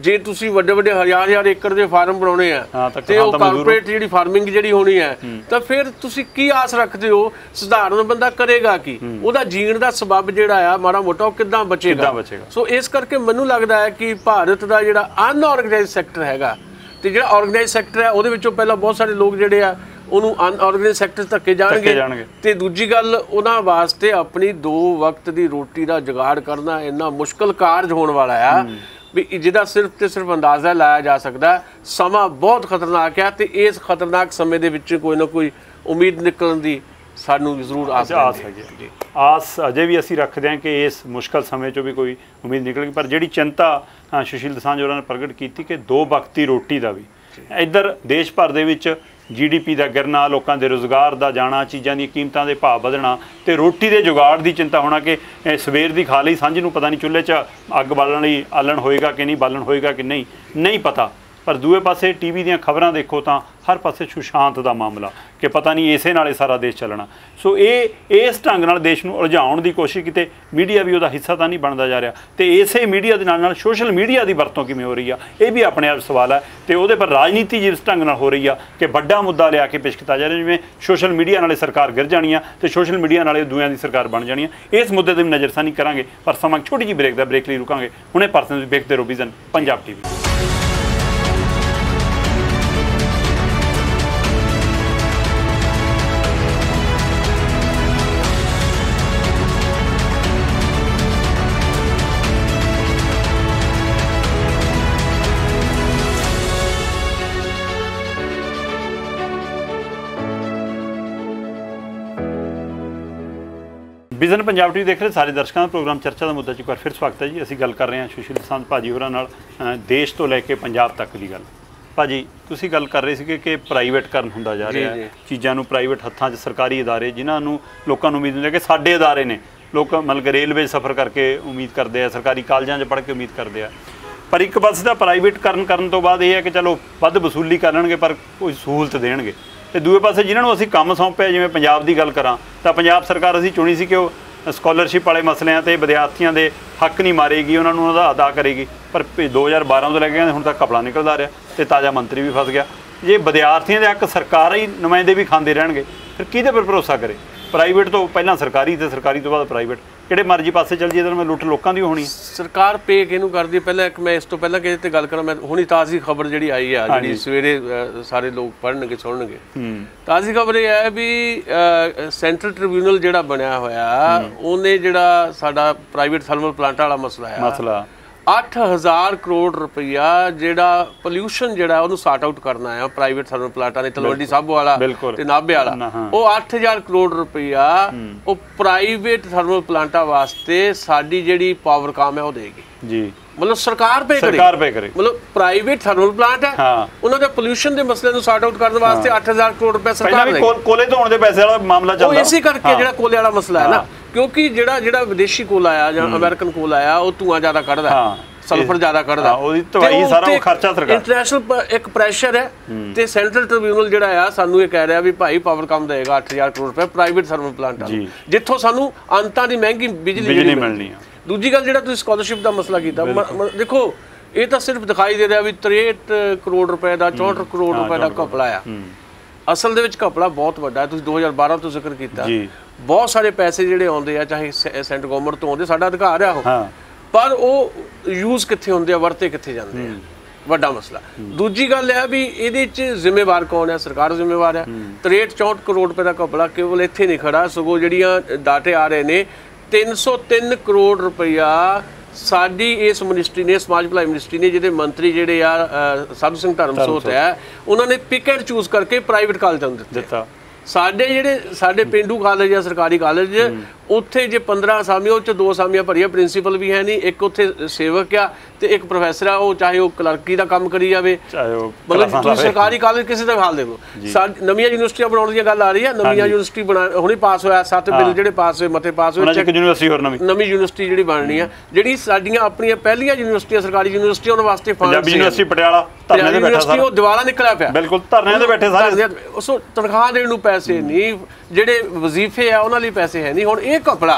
जे तुसीं वड्डे वड्डे हजार एकड़ के फार्म बनाने हैं तो वो कारपोरेट जी फार्मिंग जी होनी है तो फिर तुसीं की आस रखते हो? सधारण बंदा करेगा कि उहदा जीण दा सबब जिहड़ा आ माड़ा मोटा किद्दां बचेगा। सो इस करके मैनूं लगदा है कि भारत दा जिहड़ा अनऑर्गेनाइज सैक्टर हैगा ते जिहड़ा ऑर्गेनाइज सैक्टर है उहदे विचों पहलां बहुत सारे लोग जिहड़े आ ਉਹਨੂੰ ਅਨਆਰਗਨਾਈਜ਼ ਸੈਕਟਰ ਧੱਕੇ ਜਾਣਗੇ ਤੇ ਦੂਜੀ ਗੱਲ ਉਹਨਾਂ ਵਾਸਤੇ ਆਪਣੀ ਦੋ ਵਕਤ ਦੀ ਰੋਟੀ ਦਾ ਜੁਗਾੜ ਕਰਨਾ ਇੰਨਾ ਮੁਸ਼ਕਲ ਕਾਰਜ ਹੋਣ ਵਾਲਾ ਆ ਵੀ ਜਿਹਦਾ ਸਿਰਫ ਤੇ ਸਿਰਫ ਅੰਦਾਜ਼ਾ ਲਾਇਆ ਜਾ ਸਕਦਾ। ਸਮਾਂ ਬਹੁਤ ਖਤਰਨਾਕ ਆ ਤੇ ਇਸ ਖਤਰਨਾਕ ਸਮੇਂ ਦੇ ਵਿੱਚ ਕੋਈ ਨਾ ਕੋਈ ਉਮੀਦ ਨਿਕਲਣ ਦੀ ਸਾਨੂੰ ਜ਼ਰੂਰ ਆਸ ਹੈ ਜੀ। ਆਸ ਅਜੇ ਵੀ ਅਸੀਂ ਰੱਖਦੇ ਹਾਂ ਕਿ ਇਸ ਮੁਸ਼ਕਲ ਸਮੇਂ 'ਚੋਂ ਵੀ ਕੋਈ ਉਮੀਦ ਨਿਕਲੇਗੀ, ਪਰ ਜਿਹੜੀ ਚਿੰਤਾ ਸੁਸ਼ੀਲ ਦੁਸਾਂਝ ਹੋਰਾਂ ਨੇ ਪ੍ਰਗਟ ਕੀਤੀ ਕਿ ਦੋ ਵਕਤੀ ਰੋਟੀ ਦਾ ਵੀ ਇੱਧਰ ਦੇਸ਼ ਭਰ ਦੇ ਵਿੱਚ GDP ਦਾ ਗਿਰਨਾ, ਲੋਕਾਂ ਦੇ ਰੁਜ਼ਗਾਰ ਦਾ ਜਾਣਾ, ਚੀਜ਼ਾਂ ਦੀਆਂ ਕੀਮਤਾਂ ਦੇ ਭਾਅ ਵਧਣਾ ਤੇ ਰੋਟੀ ਦੇ ਜੁਗਾੜ ਦੀ ਚਿੰਤਾ ਹੋਣਾ ਕਿ ਸਵੇਰ ਦੀ ਖਾ ਲਈ ਸਾਂਝ ਨੂੰ ਪਤਾ ਨਹੀਂ ਚੁੱਲ੍ਹੇ 'ਚ ਅੱਗ ਬਾਲਣ ਲਈ ਆਲਣ ਹੋਏਗਾ ਕਿ ਨਹੀਂ, ਬਾਲਣ ਹੋਏਗਾ ਕਿ ਨਹੀਂ ਪਤਾ। पर दूए पासे टीवी दी खबरां देखो तो हर पासे सुशांत का मामला कि पता नहीं इसे नाल सारा देश चलना। सो इस ढंग नाल देश नूं उलझाउण की कोशिश किते मीडिया भी उसका हिस्सा तो नहीं बनता जा रहा, तो इसे मीडिया के नाल सोशल मीडिया की वरतों किवें हो रही है यह भी अपने आप सवाल है। तो वो पर राजनीति जिस ढंग नाल हो रही है कि बड़ा मुद्दा लिया के पेश किया जा रहा जिवें सोशल मीडिया नाल सरकार गिर जानी है तो सोशल मीडिया नाल दूसरों की सरकार बन जानी है, इस मुद्दे की भी नज़रसानी करांगे। पर समा छोटी जी ब्रेक दा ब्रेक लिए रुकांगे, हुणे परसों देखते रहो vision Punjab TV. Vision Punjab TV देख रहे सारे दर्शकों का प्रोग्राम चर्चा का मुद्दा एक बार फिर स्वागत है जी। असी गल कर रहे हैं सुशील दुसांझ भाजी होरां नाल देश तो लैके पंजाब तक की गल। भाजी तुसीं गल कर रहे थे कि प्राइवेटकरण होंदा जा रहा है, चीज़ों को प्राइवेट हत्थां च सरकारी अदारे जिन्होंने लोगों को उम्मीद होंदी है कि साडे अदारे ने, लोग मतलब रेलवे सफर करके उम्मीद करते हैं, सरकारी कॉलेजों च पढ़ के उम्मीद करते हैं। पर एक पासे तां प्राइवेटकरण करन तो बाद यह है कि चलो वध वसूली करनगे पर कोई सहूलत देणगे, तो दूए पासे जिन्होंने असी काम सौंपे जिवें पंजाब दी गल करां तां पंजाब सरकार असी चुनी सी कि वो स्कॉलरशिप वाले मसलियां ते विद्यार्थियों के हक नहीं मारेगी, उन्होंने उन्होंने अदा करेगी। पर 2012 तो लैके हुण तक घपला निकलता रहा, तो ताज़ा मंत्री भी फस गया। जे विद्यार्थियों के हक सरकार ही नुमाइंदे भी खाते रहेंगे फिर किहदे पर भरोसा करे? प्राइवेट तो पहलां सरकारी ते सरकारी तो बाद प्राइवेट, किहड़े मर्जी पासे चल जाइए तो मैं लुट लोगों की होनी। सरकार पे किहनूं करदी? पहले एक मैं इस तो पहले किहदे ते गल करां, मैं हुणी ताज़ी खबर जिहड़ी आई है जिहड़ी सवेरे सारे लोग पढ़नगे सुणनगे। ताज़ी खबर यह है भी सेंट्रल ट्रिब्यूनल जिहड़ा बनिया होया उहने जिहड़ा साडा प्राइवेट थर्मल प्लांट वाला मसला है मसला 8000 ਕਰੋੜ रुपया ਜਿਹੜਾ ਪੋਲਿਊਸ਼ਨ ਜਿਹੜਾ ਉਹਨੂੰ ਸਾਟ ਆਊਟ ਕਰਨਾ ਆ ਪ੍ਰਾਈਵੇਟ ਥਰਮਲ ਪਲਾਂਟਾਂ ਨੇ, ਤਲਵੰਡੀ ਸਾਬੋ ਵਾਲਾ ਤੇ ਨਾਭੇ ਵਾਲਾ, ਉਹ 8000 ਕਰੋੜ ਰੁਪਇਆ ਉਹ ਪ੍ਰਾਈਵੇਟ ਥਰਮਲ ਪਲਾਂਟਾਂ ਵਾਸਤੇ ਸਾਡੀ ਜਿਹੜੀ ਪਾਵਰ ਕਾਮ ਹੈ ਉਹ ਦੇਗੀ ਜੀ। मतलब सरकार पे करे, सरकार पे करे। मतलब प्राइवेट थर्मल प्लांट है हाँ। उन्होंने पोल्यूशन के मसले को सॉर्ट आउट करने वास्ते 8000 ਕਰੋੜ रुपए सरकार ने कोले धोने के पैसे वाला मामला चल रहा है, इसी करके हाँ। जो कोले वाला मसला हाँ। है ना, क्योंकि जो विदेशी कोला आया जो अमेरिकन कोला आया वो धुआं ज्यादा कढ़दा है, सल्फर ज्यादा कढ़दा है, सारा खर्चा सरकार इंटरनेशनल एक प्रेशर है। तो सेंट्रल ट्रिब्यूनल जो है सानू ये कह रहा भी भाई पावर कम देगा 8000 ਕਰੋੜ रुपए प्राइवेट थर्मल प्लांट जिथों सानू अंतां दी महंगी बिजली मिलनी है। दूजी गल जिहड़ा तुसीं स्कॉलरशिप का मसला कीता, देखो ये तो सिर्फ दिखाई दे रहा भी 63 ਕਰੋੜ रुपए का 64 ਕਰੋੜ रुपए का घपला आ, असल दे विच घपला बहुत वड्डा है। तुसीं 2012 तो जिक्र कीता, बहुत सारे पैसे जिहड़े आउंदे आ चाहे सेंटर गवर्नमेंट तो आउंदे, साडा अधिकार आ ओह, पर वो यूज कित्थे हुंदे आ, वरते कित्थे जांदे आ, वड्डा मसला। दूजी गल है भी इहदे च जिम्मेवार कौन है? सरकार जिम्मेवार है। 63-64 रुपए का घपला केवल इत्थे नहीं खड़ा, सगों जिहड़ियां डाटे आ रहे ने 303 ਕਰੋੜ रुपया साडी इस मिनिस्ट्री ने, समाज भलाई मिनिस्ट्री ने, जिहदे मंत्री जिहड़े आ साधु सिंह धर्मसोत है, उन्होंने पिक एंड चूज करके प्राइवेट कॉलेजां नूं दित्ता। साडे जिहड़े साडे पेंडू कॉलेज या सरकारी कॉलेज उत्थे जे 15 असामियां उच 2 असामियां भरिया, प्रिंसीपल भी है नहीं, एक उत्थे सेवक आ ते एक प्रोफैसर आ, चाहे वो क्लर्की दा काम करी जावे, मतलब तुसीं सरकारी कॉलेज किसे दा हाल देखो। नवीं यूनिवर्सिटियां बनाउण दी गल आ रही है, नवीं यूनिवर्सिटी बना हुणे पास होया, 7 बिल जिहड़े पास होए मते पास होए, एक यूनिवर्सिटी होर नवीं यूनिवर्सिटी जिहड़ी बननी है, जिहड़ी साडीआं अपणीआं पहिलीआं यूनिवर्सिटियां सरकारी यूनिवर्सिटियां उन्हां वास्ते फंड पंजाब यूनिवर्सिटी पटियाला धरने ते बैठा सारा, ਉਹ ਦਿਵਾਲਾ ਨਿਕਲਿਆ ਪਿਆ, ਬਿਲਕੁਲ ਧਰਨੇ ਤੇ ਬੈਠੇ ਸਾਰੇ, ਉਸ ਤਨਖਾਹ ਦੇਣ ਨੂੰ ਪੈਸੇ ਨਹੀਂ, ਜਿਹੜੇ ਵਜ਼ੀਫੇ ਆ ਉਹਨਾਂ ਲਈ ਪੈਸੇ ਹੈ ਨਹੀਂ। ਹੁਣ ਇਹ ਘਪਲਾ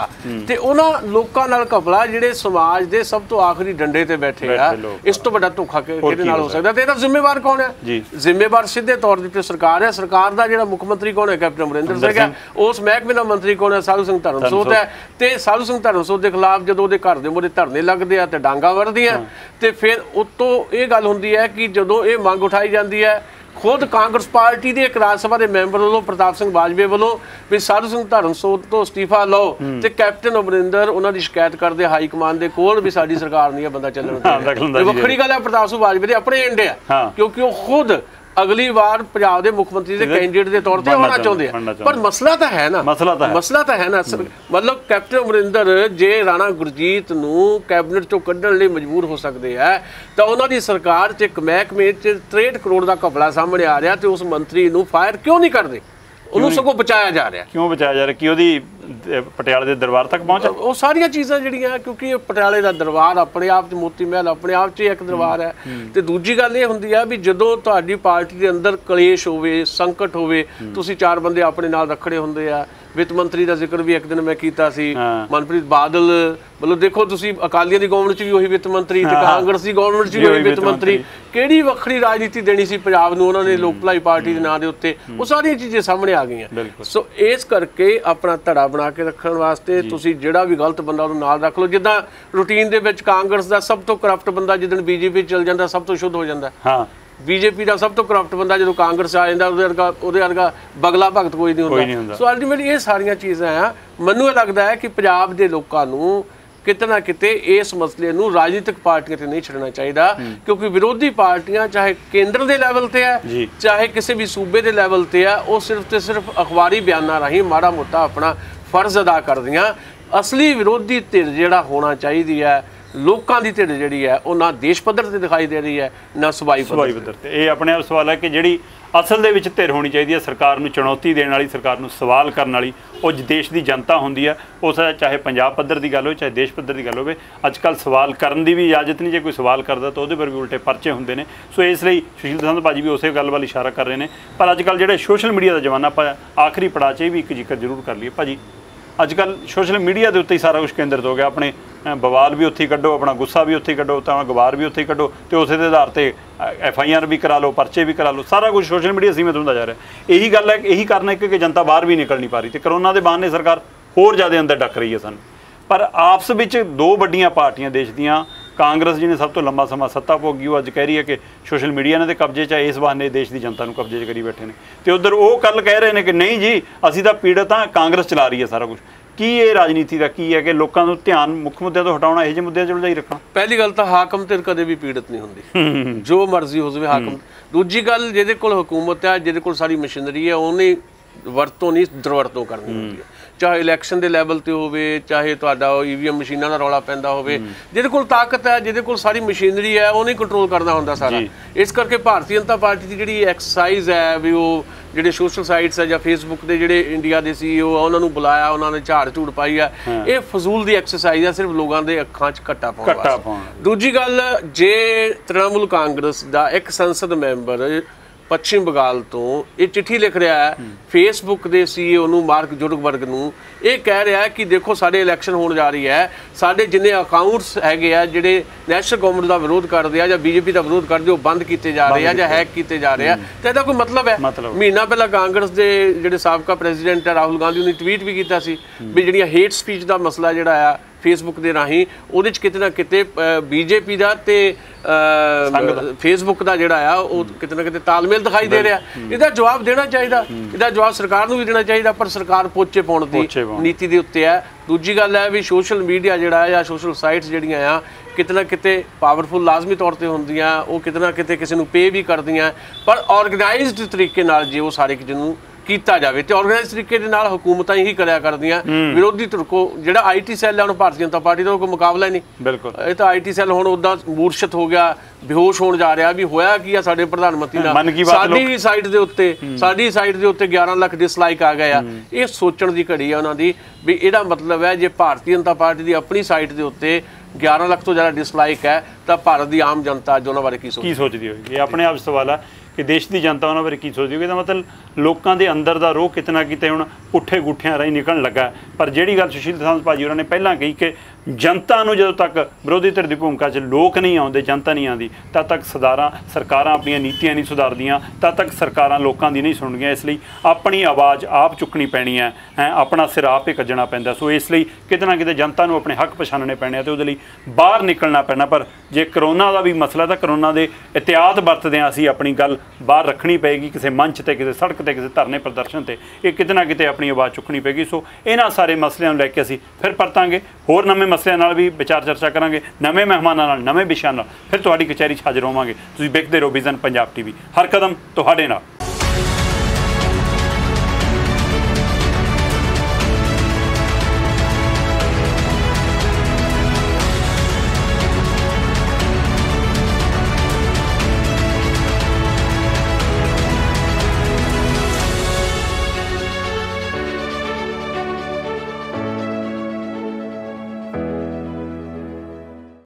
ਤੇ ਉਹਨਾਂ ਲੋਕਾਂ ਨਾਲ ਘਪਲਾ ਜਿਹੜੇ ਸਮਾਜ ਦੇ ਸਭ ਤੋਂ ਆਖਰੀ ਡੰਡੇ ਤੇ ਬੈਠੇ ਆ, ਇਸ ਤੋਂ ਵੱਡਾ ਧੋਖਾ ਕਿਹਦੇ ਨਾਲ ਹੋ ਸਕਦਾ? ਤੇ ਇਹਦਾ ਜ਼ਿੰਮੇਵਾਰ ਕੌਣ ਹੈ? ਜ਼ਿੰਮੇਵਾਰ ਸਿੱਧੇ ਤੌਰ ਤੇ ਸਰਕਾਰ ਹੈ। ਸਰਕਾਰ ਦਾ ਜਿਹੜਾ ਮੁੱਖ ਮੰਤਰੀ ਕੌਣ ਹੈ? ਕੈਪਟਨ ਅਮਰਿੰਦਰ ਸਿੰਘ ਹੈ। ਉਸ ਮਹਿਕਮੇ ਦਾ ਮੰਤਰੀ ਕੌਣ ਹੈ? ਸਾਧੂ ਸਿੰਘ ਧਰਮਸੋਤ ਹੈ। ਤੇ ਸਾਧੂ ਸਿੰਘ ਧਰਮਸੋਤ ਦੇ ਖਿਲਾਫ ਜਦੋਂ ਉਹਦੇ ਘਰ ਦੇ ਮੂਹਰੇ ਧਰਨੇ ਲੱਗਦੇ ਆ ਤੇ ਡਾਂਗਾ ਵਰਦੀਆਂ, ਤੇ ਫਿਰ ਉੱਤੋਂ ਇਹ ਗੱਲ ਹੁੰਦੀ ਹੈ ਕਿ ਜਦੋਂ ਇਹ ਮੰਗ उठाई जाती है, खुद कांग्रेस पार्टी के एक राज सभा के मैंबर वालों प्रताप सिंह बाजवे वालों भी साधु सिंह धर्मसोत तो इस्तीफा लो, तो कैप्टन अमरिंदर उन्होंने शिकायत करते हाईकमान के कोल भी साड़ी सरकार नहीं है बंदा चलने। वखरी गल है प्रताप सिंह बाजवे के अपने एंडे है, क्योंकि वो खुद अगली बार पंजाब के मुख्य मंत्री के कैंडीडेट के तौर पर होना चाहते हैं। पर मसला तो है ना, मसला तो है ना, मतलब कैप्टन अमरिंदर जे राणा गुरजीत नूं कैबिनेट चों कड्ढण लई मजबूर हो सकते हैं, तो उन्होंने सरकार च एक महकमे 63 ਕਰੋੜ का घपला सामने आ रहा, तो उस मंत्री नूं फायर क्यों नहीं करते? उन्होंने सगों बचाया जा रहा, क्यों बचाया जा रहा? कि ਪਟਿਆਲੇ ਦੇ ਦਰਬਾਰ ਤੱਕ ਪਹੁੰਚ। ਉਹ ਸਾਰੀਆਂ ਚੀਜ਼ਾਂ ਜਿਹੜੀਆਂ, ਕਿਉਂਕਿ ਪਟਿਆਲੇ ਦਾ ਦਰਬਾਰ ਆਪਣੇ ਆਪ 'ਚ ਮੋਤੀ ਮਹਿਲ ਆਪਣੇ ਆਪ 'ਚ ਇੱਕ ਦਰਬਾਰ ਹੈ। ਤੇ ਦੂਜੀ ਗੱਲ ਇਹ ਹੁੰਦੀ ਆ ਵੀ ਜਦੋਂ ਤੁਹਾਡੀ ਪਾਰਟੀ ਦੇ ਅੰਦਰ ਕਲੇਸ਼ ਹੋਵੇ, ਸੰਕਟ ਹੋਵੇ, ਤੁਸੀਂ ਚਾਰ ਬੰਦੇ ਆਪਣੇ ਨਾਲ ਰੱਖੜੇ ਹੁੰਦੇ ਆ। वित्त मंत्री का जिक्र भी एक दिन मैं किया सी, मनप्रीत बादल, मतलब देखो तुसी अकालियां दी गवर्नमेंट भी वही वित्त मंत्री, कांग्रेस की गवर्नमेंट भी वही वित्त मंत्री, केड़ी वखरी राजनीति देनी सी पंजाब नूं उन्होंने लोक भलाई पार्टी के नाम के उत्ते, वो सारी चीज़ें सामने आ गई। सो इस करके अपना धड़ा बना के रखने वास्ते तुसी जिहड़ा भी गलत बंदा उहनूं नाल रख लो। जिद्दां रूटीन दे विच कांग्रेस का सब तो करप्ट बंदा जिद्दन बीजेपी चल जाता सब तो शुद्ध हो जाता, बीजेपी का सब तो करप्ट बंदा जो कांग्रेस आ जाता उहदे वर्गा बगला भगत कोई नहीं होता। सो अल्टीमेटली ये सारिया चीज़ा मैनूं लगता है कि पंजाब के लोगों को किते ना किते इस मसले नूं राजनीतिक पार्टियां ते नहीं छड्डना चाहिदा, क्योंकि विरोधी पार्टियां चाहे केंद्र दे लैवल ते है चाहे किसी भी सूबे दे लैवल ते है, वो सिर्फ तो सिर्फ अखबारी बयानां राहीं माड़ा मोटा अपना फर्ज अदा करदियां। असली विरोधी धिर जिहड़ा होना चाहिदी है लोगों की ढिड जी है वह ना देश पद्धर से दिखाई दे रही है ना सूबाई पद्धर से। ये अपने आप सवाल है कि जी असल दे विच धिर होनी चाहिए सरकार नूं चुनौती देने वाली, सरकार नूं सवाल करने वाली वो देश की जनता होंदी है। उस चाहे पंजाब पद्धर की गल हो चाहे देश पद्धर की गल हो, अजकल सवाल करने की भी इजाजत नहीं, जे कोई सवाल करता तो वो भी उल्टे परचे होंदे ने। सो इसलिए सुशील दुसांझ भाजी भी उस गल वाल इशारा कर रहे हैं। पर अजकल जो सोशल मीडिया का जमाना, आप आखिरी पड़ाव से भी एक जिक्र जरूर कर लिए भाजी, अजकल सोशल मीडिया के उत्ते ही सारा कुछ केंद्रित हो गया। अपने बवाल भी उत्थे कड्डो, अपना गुस्सा भी उत्थे कड्डो, तो गवार भी उत्थे कड्डो, तो उस आधार पर FIR भी करा लो, परचे भी करा लो, सारा कुछ सोशल मीडिया सीमित होता जा रहा है। यही गल है, यही कारण है कि जनता बाहर भी निकल नहीं पा रही, तो करोना के बहाने सरकार होर ज़्यादा अंदर डक रही है सन। पर आपस में दो वड्डियां पार्टियां देश दीयां, कांग्रेस जिन्हें सब तो लंबा समा सत्ता भोगी वो अज कह रही है कि सोशल मीडिया ने तो कब्जे च है, इस बहाने देश की जनता कब्जे च करी बैठे ने, तो उधर वो कल कह रहे हैं कि नहीं जी असी तो पीड़ित हाँ, कांग्रेस चला रही है सारा कुछ। की ये राजनीति का की है कि लोगों को ध्यान मुख्य मुद्दों तो हटाना, यह मुद्दे उलझाई रखना। पहली गल तो हाकम धिर कदे भी पीड़ित नहीं होंदी, जो मर्जी हो जाए हाकम। दूजी गल जिहदे कोल हुकूमत है, जिहदे कोल सारी मशीनरी है, उन्हें वरतों नहीं दुरवरतों करनी होंदी है। चाहे इलैक्शन के लैवल पर हो, चाहे तुहाडा EVM मशीनों का रौला पैंदा हो, जिहदे कोल ताकत है, जिहदे कोल सारी मशीनरी है, उन्हें कंट्रोल करना हुंदा सारा। इस करके भारतीय जनता पार्टी की जिहड़ी एक्सरसाइज है भी वो ਜਿਹੜੇ ਸੋਸ਼ਲ ਸਾਈਟਸ ਹੈ ਜਾਂ ਫੇਸਬੁੱਕ ਦੇ ਜਿਹੜੇ ਇੰਡੀਆ ਦੇ CEO ਆ ਉਹਨਾਂ ਨੂੰ ਬੁਲਾਇਆ, ਉਹਨਾਂ ਨੇ ਝਾੜ ਝੂੜ ਪਾਈ ਆ, ਇਹ ਫਜ਼ੂਲ ਦੀ ਐਕਸਰਸਾਈਜ਼ ਆ ਸਿਰਫ ਲੋਕਾਂ ਦੇ ਅੱਖਾਂ 'ਚ ਘੱਟਾ ਪਾਉਣ। ਦੂਜੀ ਗੱਲ, ਜੇ ਤ੍ਰਿਣਮੂਲ ਕਾਂਗਰਸ ਦਾ ਇੱਕ ਸੰਸਦ ਮੈਂਬਰ ਪੱਛਮ ਬੰਗਾਲ ਤੋਂ ਇਹ ਚਿੱਠੀ ਲਿਖ ਰਿਹਾ ਹੈ ਫੇਸਬੁੱਕ ਦੇ CEO ਨੂੰ, ਮਾਰਕ ਜ਼ਕਰਬਰਗ ਨੂੰ, ਇਹ ਕਹਿ ਰਿਹਾ ਕਿ ਦੇਖੋ ਸਾਡੇ ਇਲੈਕਸ਼ਨ ਹੋਣ ਜਾ ਰਹੀ ਹੈ, ਸਾਡੇ ਜਿੰਨੇ ਅਕਾਊਂਟਸ ਹੈਗੇ ਆ ਜਿਹੜੇ ਨੈਸ਼ਨਲ ਗਵਰਨਮੈਂਟ ਦਾ ਵਿਰੋਧ ਕਰਦੇ ਆ ਜਾਂ BJP ਦਾ ਵਿਰੋਧ ਕਰਦੇ ਉਹ ਬੰਦ ਕੀਤੇ ਜਾ ਰਹੇ ਆ ਜਾਂ ਹੈਕ ਕੀਤੇ ਜਾ ਰਹੇ ਆ, ਤੇ ਇਹਦਾ ਕੋਈ ਮਤਲਬ ਹੈ? ਮਹੀਨਾ ਪਹਿਲਾਂ ਕਾਂਗਰਸ ਦੇ ਜਿਹੜੇ ਸਾਬਕਾ ਪ੍ਰੈਜ਼ੀਡੈਂਟ ਆ ਰਾਹੁਲ ਗਾਂਧੀ ਨੇ ਟਵੀਟ ਵੀ ਕੀਤਾ ਸੀ ਵੀ ਜਿਹੜੀਆਂ ਹੇਟ ਸਪੀਚ ਦਾ ਮਸਲਾ ਜਿਹੜਾ ਆ ਫੇਸਬੁੱਕ ਦੇ ਰਾਹੀਂ ਉਹਦੇ 'ਚ ਕਿਤੇ ਨਾ ਕਿਤੇ BJP ਦਾ ਤੇ फेसबुक का जोड़ा आ कितना ना कितना तालमेल दिखाई दे रहा है। इसका जवाब देना चाहिए, इसका जवाब सरकार भी देना चाहिए, पर सरकार पोचे पाने की नीति के उत्ते है। दूजी गल है भी सोशल मीडिया जोड़ा या सोशल साइट्स जोड़िया आ कितना किते पावरफुल लाजमी तौर पर होंगे, वो कितना किते किसी को पे भी कर दिया, पर ऑर्गेनाइज्ड तरीके जो वो सारे किसी को किया जाए तो ऑर्गेनाइज तरीके हुकूमत ही कराया कर दिया। विरोधी धुर को जो IT सैल है उन्होंने भारतीय जनता पार्टी का कोई मुकाबला ही नहीं, बिल्कुल ये तो IT सैल हूँ उदा मूर्छित हो गया, बेहोश होने जा रहा भी होया कि आ साडे प्रधानमंत्री साडी साइट के उत्ते 11 लाख डिसलाइक आ गया। ये सोचण की घड़ी है उन्होंने भी यदा मतलब है जे भारतीय जनता पार्टी की अपनी साइट के उत्ते 11 लाख तो ज़्यादा डिसलाइक है तो भारत की आम जनता अज उन्होंने बारे की सोचती होगी? अपने आप सवाल है कि देश की जनता उन्होंने बारे की सोचती होगी? मतलब लोगों के अंदर का रोह कितना कितने हूँ पुठे गुठियां राही निकल लगा। पर जी गल सुशील दुसांझ भाजी उन्होंने पहला कही कि जनता नूं जदों तक विरोधी धिर दी भूमिका च लोग नहीं आउंदे, जनता नहीं आती, तद तक सरकारां अपनियां नीतियां नहीं सुधारदियां, तद तक सरकारां लोकां दी नहीं सुणदियां। इसलिए अपनी आवाज़ आप चुकनी पैनी है, अपना सिर आप ही कज्जना पैंदा। सो इसलिए कितना किते जनता नूं अपने हक पछाणने पैणे ते उहदे लई बाहर निकलना पैना। पर जे करोना दा भी मसला तो करोना दे एहतियात वरतदियां असीं अपनी गल बाहर रखनी पैगी, किसी मंच ते किसी सड़क ते किसी धरने प्रदर्शन ते इह कितना किते अपनी आवाज़ चुकनी पैगी। सो इन्हां सारे मसलिਆਂ ਨੂੰ ਲੈ ਕੇ ਅਸੀਂ ਫਿਰ ਪਰਤਾंगे, ਹੋਰ ਨਵੇਂ मसलियां नाल भी विचार चर्चा करांगे, नवे मेहमानों नाल नवे विषयां नाल फिर तुहाडी कचहरी हाजिर होवांगे। तुसीं देखदे रहो विजन पंजाब TV, हर कदम तुहाडे नाल।